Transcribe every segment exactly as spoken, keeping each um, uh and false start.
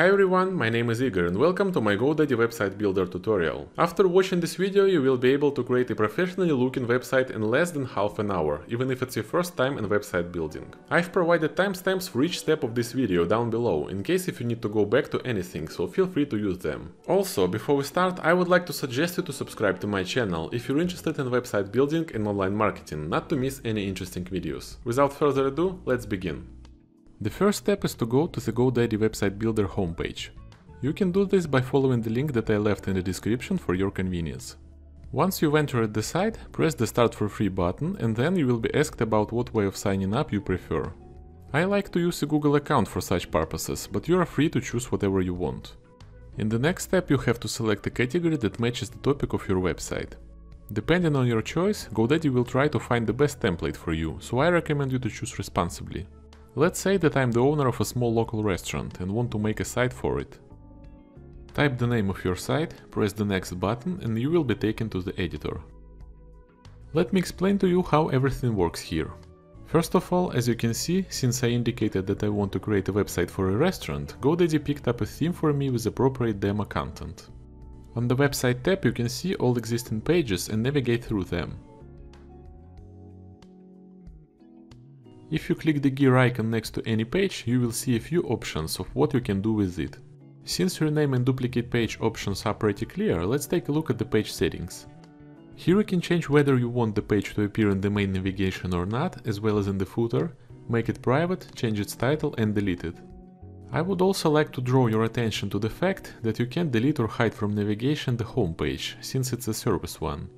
Hi everyone, my name is Igor and welcome to my GoDaddy website builder tutorial. After watching this video, you will be able to create a professionally looking website in less than half an hour, even if it's your first time in website building. I've provided timestamps for each step of this video down below, in case if you need to go back to anything, so feel free to use them. Also, before we start, I would like to suggest you to subscribe to my channel if you're interested in website building and online marketing, not to miss any interesting videos. Without further ado, let's begin. The first step is to go to the GoDaddy website builder homepage. You can do this by following the link that I left in the description for your convenience. Once you've entered the site, press the Start for Free button and then you will be asked about what way of signing up you prefer. I like to use a Google account for such purposes, but you are free to choose whatever you want. In the next step you have to select a category that matches the topic of your website. Depending on your choice, GoDaddy will try to find the best template for you, so I recommend you to choose responsibly. Let's say that I'm the owner of a small local restaurant and want to make a site for it. Type the name of your site, press the Next button and you will be taken to the editor. Let me explain to you how everything works here. First of all, as you can see, since I indicated that I want to create a website for a restaurant, GoDaddy picked up a theme for me with appropriate demo content. On the website tab you can see all existing pages and navigate through them. If you click the gear icon next to any page, you will see a few options of what you can do with it. Since rename and duplicate page options are pretty clear, let's take a look at the page settings. Here you can change whether you want the page to appear in the main navigation or not, as well as in the footer, make it private, change its title and delete it. I would also like to draw your attention to the fact that you can't delete or hide from navigation the home page, since it's a service one.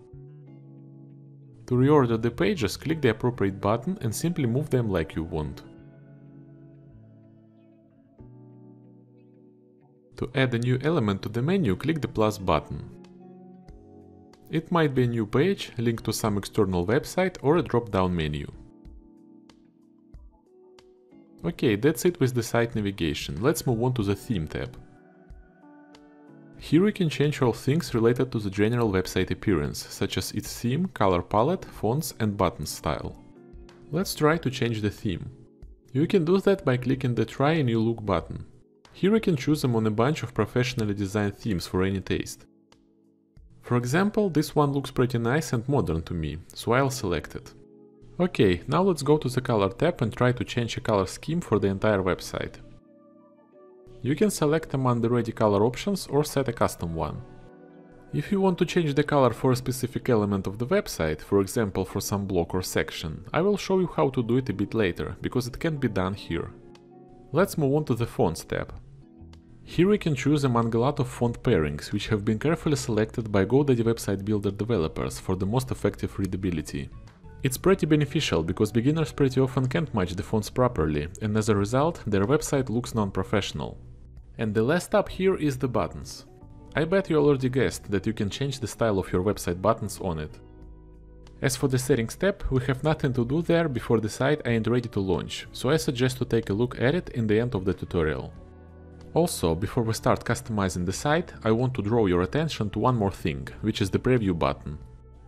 To reorder the pages, click the appropriate button and simply move them like you want. To add a new element to the menu, click the plus button. It might be a new page, a link to some external website or a drop-down menu. Okay, that's it with the site navigation. Let's move on to the theme tab. Here we can change all things related to the general website appearance, such as its theme, color palette, fonts and button style. Let's try to change the theme. You can do that by clicking the Try a New Look button. Here we can choose among a bunch of professionally designed themes for any taste. For example, this one looks pretty nice and modern to me, so I'll select it. Okay, now let's go to the color tab and try to change a color scheme for the entire website. You can select among the ready color options or set a custom one. If you want to change the color for a specific element of the website, for example for some block or section, I will show you how to do it a bit later, because it can be done here. Let's move on to the Fonts tab. Here we can choose among a lot of font pairings, which have been carefully selected by GoDaddy website builder developers for the most effective readability. It's pretty beneficial, because beginners pretty often can't match the fonts properly, and as a result, their website looks non-professional. And the last tab here is the buttons. I bet you already guessed that you can change the style of your website buttons on it. As for the settings tab, we have nothing to do there before the site ain't ready to launch, so I suggest to take a look at it in the end of the tutorial. Also, before we start customizing the site, I want to draw your attention to one more thing, which is the preview button.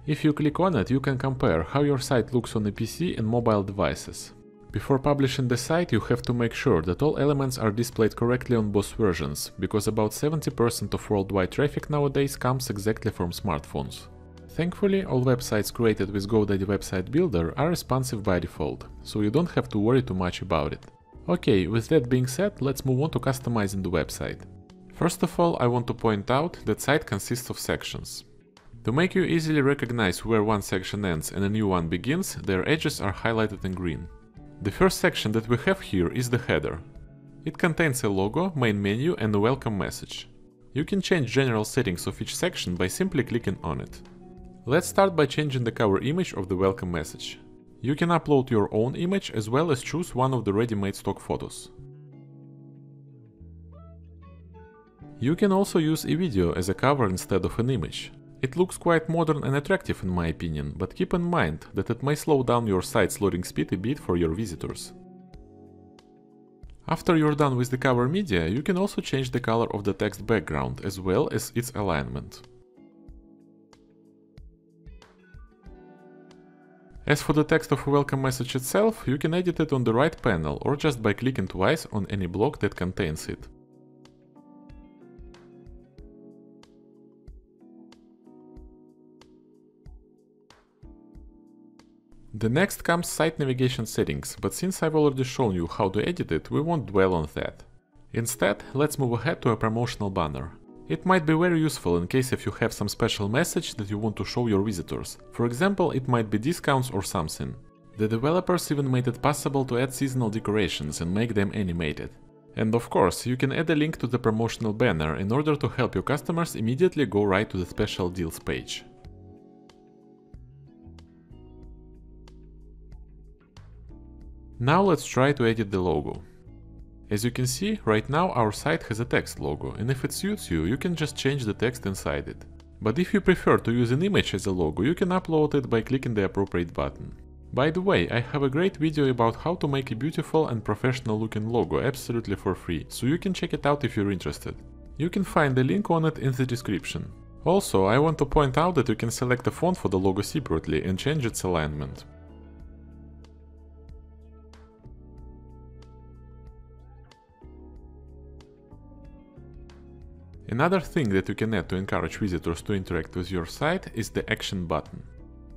If you click on it, you can compare how your site looks on a P C and mobile devices. Before publishing the site, you have to make sure that all elements are displayed correctly on both versions, because about seventy percent of worldwide traffic nowadays comes exactly from smartphones. Thankfully, all websites created with GoDaddy Website Builder are responsive by default, so you don't have to worry too much about it. Okay, with that being said, let's move on to customizing the website. First of all, I want to point out that site consists of sections. To make you easily recognize where one section ends and a new one begins, their edges are highlighted in green. The first section that we have here is the header. It contains a logo, main menu and a welcome message. You can change general settings of each section by simply clicking on it. Let's start by changing the cover image of the welcome message. You can upload your own image as well as choose one of the ready-made stock photos. You can also use a video as a cover instead of an image. It looks quite modern and attractive in my opinion, but keep in mind that it may slow down your site's loading speed a bit for your visitors. After you're done with the cover media, you can also change the color of the text background as well as its alignment. As for the text of a welcome message itself, you can edit it on the right panel or just by clicking twice on any block that contains it. The next comes site navigation settings, but since I've already shown you how to edit it, we won't dwell on that. Instead, let's move ahead to a promotional banner. It might be very useful in case if you have some special message that you want to show your visitors. For example, it might be discounts or something. The developers even made it possible to add seasonal decorations and make them animated. And of course, you can add a link to the promotional banner in order to help your customers immediately go right to the special deals page. Now let's try to edit the logo. As you can see, right now our site has a text logo, and if it suits you, you can just change the text inside it. But if you prefer to use an image as a logo, you can upload it by clicking the appropriate button. By the way, I have a great video about how to make a beautiful and professional looking logo absolutely for free, so you can check it out if you're interested. You can find the link on it in the description. Also, I want to point out that you can select a font for the logo separately and change its alignment. Another thing that you can add to encourage visitors to interact with your site is the action button.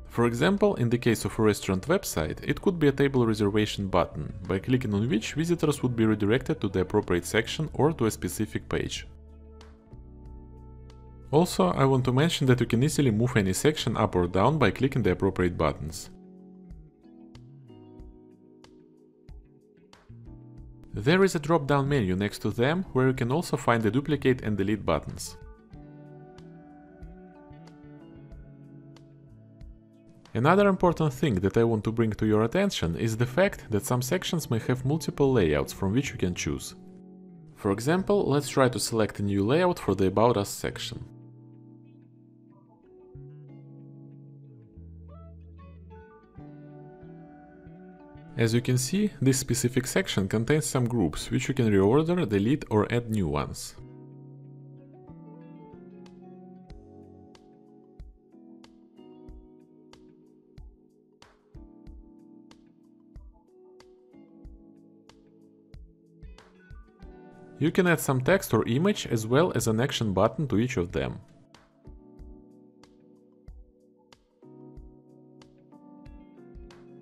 For example, in the case of a restaurant website, it could be a table reservation button, by clicking on which visitors would be redirected to the appropriate section or to a specific page. Also, I want to mention that you can easily move any section up or down by clicking the appropriate buttons. There is a drop-down menu next to them, where you can also find the duplicate and delete buttons. Another important thing that I want to bring to your attention is the fact that some sections may have multiple layouts from which you can choose. For example, let's try to select a new layout for the About Us section. As you can see, this specific section contains some groups, which you can reorder, delete or add new ones. You can add some text or image as well as an action button to each of them.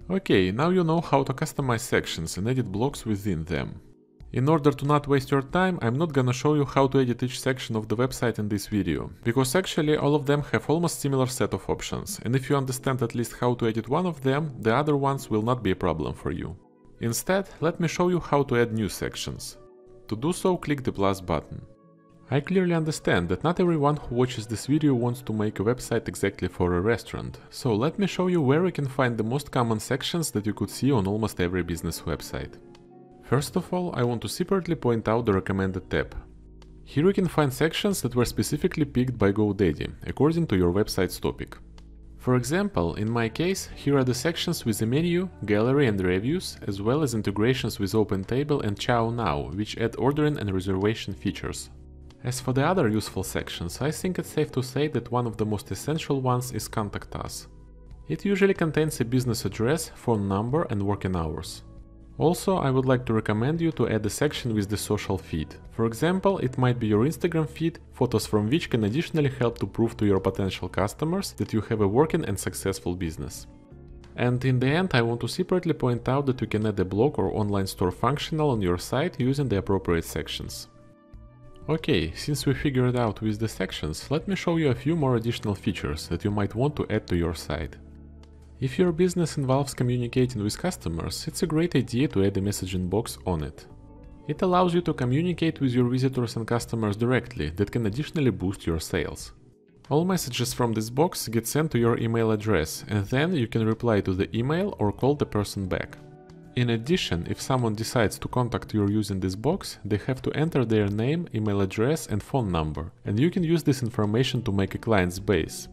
Okay, now you know how to customize sections and edit blocks within them. In order to not waste your time, I'm not gonna show you how to edit each section of the website in this video, because actually all of them have almost similar set of options, and if you understand at least how to edit one of them, the other ones will not be a problem for you. Instead, let me show you how to add new sections. To do so, click the plus button. I clearly understand that not everyone who watches this video wants to make a website exactly for a restaurant, so let me show you where we can find the most common sections that you could see on almost every business website. First of all, I want to separately point out the recommended tab. Here you can find sections that were specifically picked by GoDaddy, according to your website's topic. For example, in my case, here are the sections with the menu, gallery and reviews, as well as integrations with OpenTable and ChowNow, which add ordering and reservation features. As for the other useful sections, I think it's safe to say that one of the most essential ones is Contact Us. It usually contains a business address, phone number and working hours. Also, I would like to recommend you to add a section with the social feed. For example, it might be your Instagram feed, photos from which can additionally help to prove to your potential customers that you have a working and successful business. And in the end, I want to separately point out that you can add a blog or online store functional on your site using the appropriate sections. Okay, since we figured out with the sections, let me show you a few more additional features that you might want to add to your site. If your business involves communicating with customers, it's a great idea to add a messaging box on it. It allows you to communicate with your visitors and customers directly, that can additionally boost your sales. All messages from this box get sent to your email address, and then you can reply to the email or call the person back. In addition, if someone decides to contact you using this box, they have to enter their name, email address and phone number, and you can use this information to make a client's base.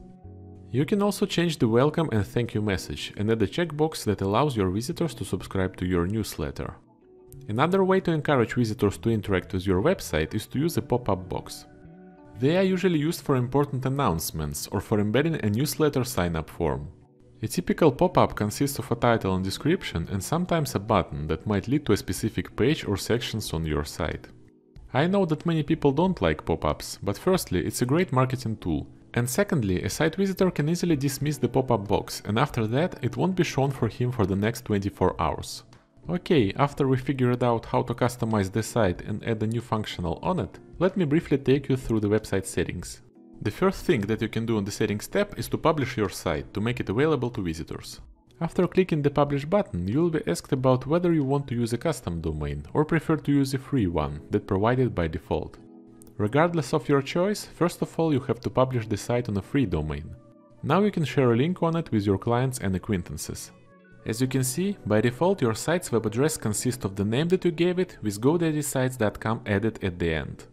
You can also change the welcome and thank you message and add a checkbox that allows your visitors to subscribe to your newsletter. Another way to encourage visitors to interact with your website is to use a pop-up box. They are usually used for important announcements or for embedding a newsletter sign-up form. A typical pop-up consists of a title and description and sometimes a button that might lead to a specific page or sections on your site. I know that many people don't like pop-ups, but firstly, it's a great marketing tool, And secondly, a site visitor can easily dismiss the pop-up box, and after that it won't be shown for him for the next twenty-four hours. Okay, after we figured out how to customize the site and add a new functional on it, let me briefly take you through the website settings. The first thing that you can do on the settings tab is to publish your site, to make it available to visitors. After clicking the publish button, you will be asked about whether you want to use a custom domain or prefer to use a free one, that provided by default. Regardless of your choice, first of all you have to publish the site on a free domain. Now you can share a link on it with your clients and acquaintances. As you can see, by default your site's web address consists of the name that you gave it, with GoDaddy Sites dot com added at the end.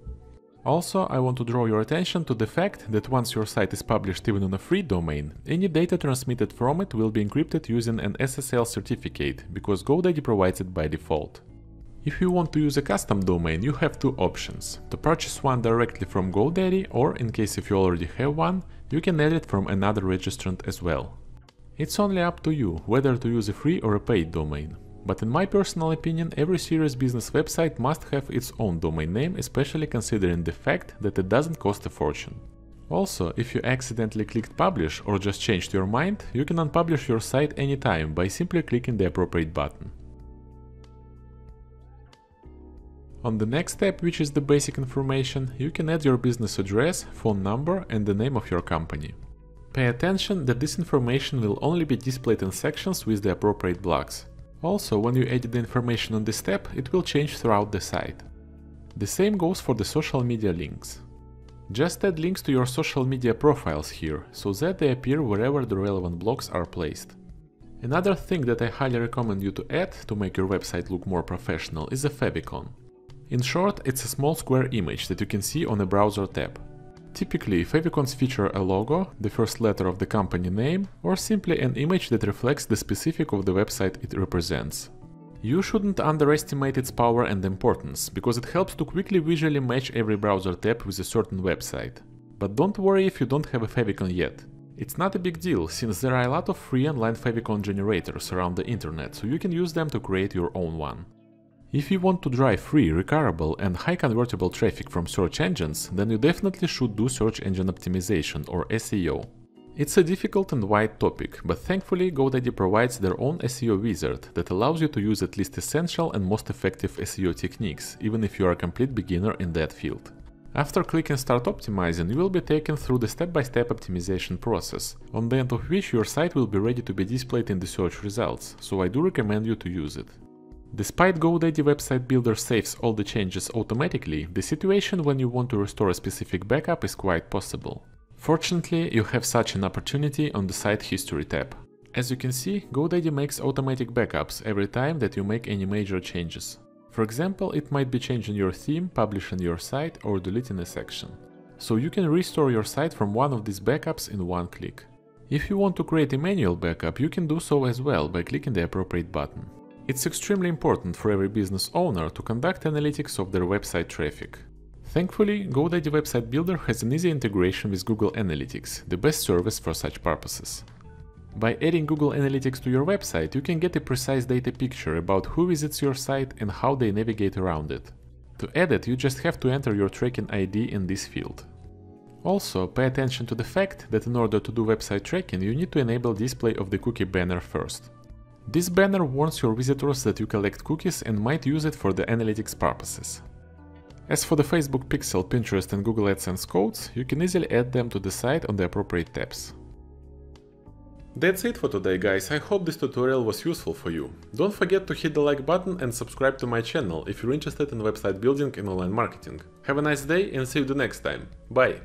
Also, I want to draw your attention to the fact that once your site is published even on a free domain, any data transmitted from it will be encrypted using an S S L certificate, because GoDaddy provides it by default. If you want to use a custom domain, you have two options: to purchase one directly from GoDaddy, or, in case if you already have one, you can add it from another registrant as well. It's only up to you whether to use a free or a paid domain. But in my personal opinion, every serious business website must have its own domain name, especially considering the fact that it doesn't cost a fortune. Also, if you accidentally clicked publish or just changed your mind, you can unpublish your site anytime by simply clicking the appropriate button. On the next step, which is the basic information, you can add your business address, phone number and the name of your company. Pay attention that this information will only be displayed in sections with the appropriate blocks. Also, when you edit the information on this step, it will change throughout the site. The same goes for the social media links. Just add links to your social media profiles here, so that they appear wherever the relevant blocks are placed. Another thing that I highly recommend you to add to make your website look more professional is a favicon. In short, it's a small square image that you can see on a browser tab. Typically, favicons feature a logo, the first letter of the company name, or simply an image that reflects the specific of the website it represents. You shouldn't underestimate its power and importance, because it helps to quickly visually match every browser tab with a certain website. But don't worry if you don't have a favicon yet. It's not a big deal, since there are a lot of free online favicon generators around the internet, so you can use them to create your own one. If you want to drive free, recurable and high convertible traffic from search engines, then you definitely should do search engine optimization, or S E O. It's a difficult and wide topic, but thankfully GoDaddy provides their own S E O wizard that allows you to use at least essential and most effective S E O techniques, even if you are a complete beginner in that field. After clicking Start Optimizing, you will be taken through the step-by-step optimization process, on the end of which your site will be ready to be displayed in the search results, so I do recommend you to use it. Despite GoDaddy Website Builder saves all the changes automatically, the situation when you want to restore a specific backup is quite possible. Fortunately, you have such an opportunity on the Site History tab. As you can see, GoDaddy makes automatic backups every time that you make any major changes. For example, it might be changing your theme, publishing your site or deleting a section. So you can restore your site from one of these backups in one click. If you want to create a manual backup, you can do so as well by clicking the appropriate button. It's extremely important for every business owner to conduct analytics of their website traffic. Thankfully, GoDaddy Website Builder has an easy integration with Google Analytics, the best service for such purposes. By adding Google Analytics to your website, you can get a precise data picture about who visits your site and how they navigate around it. To add it, you just have to enter your tracking I D in this field. Also, pay attention to the fact that in order to do website tracking, you need to enable display of the cookie banner first. This banner warns your visitors that you collect cookies and might use it for the analytics purposes. As for the Facebook Pixel, Pinterest and Google AdSense codes, you can easily add them to the site on the appropriate tabs. That's it for today, guys. I hope this tutorial was useful for you. Don't forget to hit the like button and subscribe to my channel if you're interested in website building and online marketing. Have a nice day and see you the next time. Bye!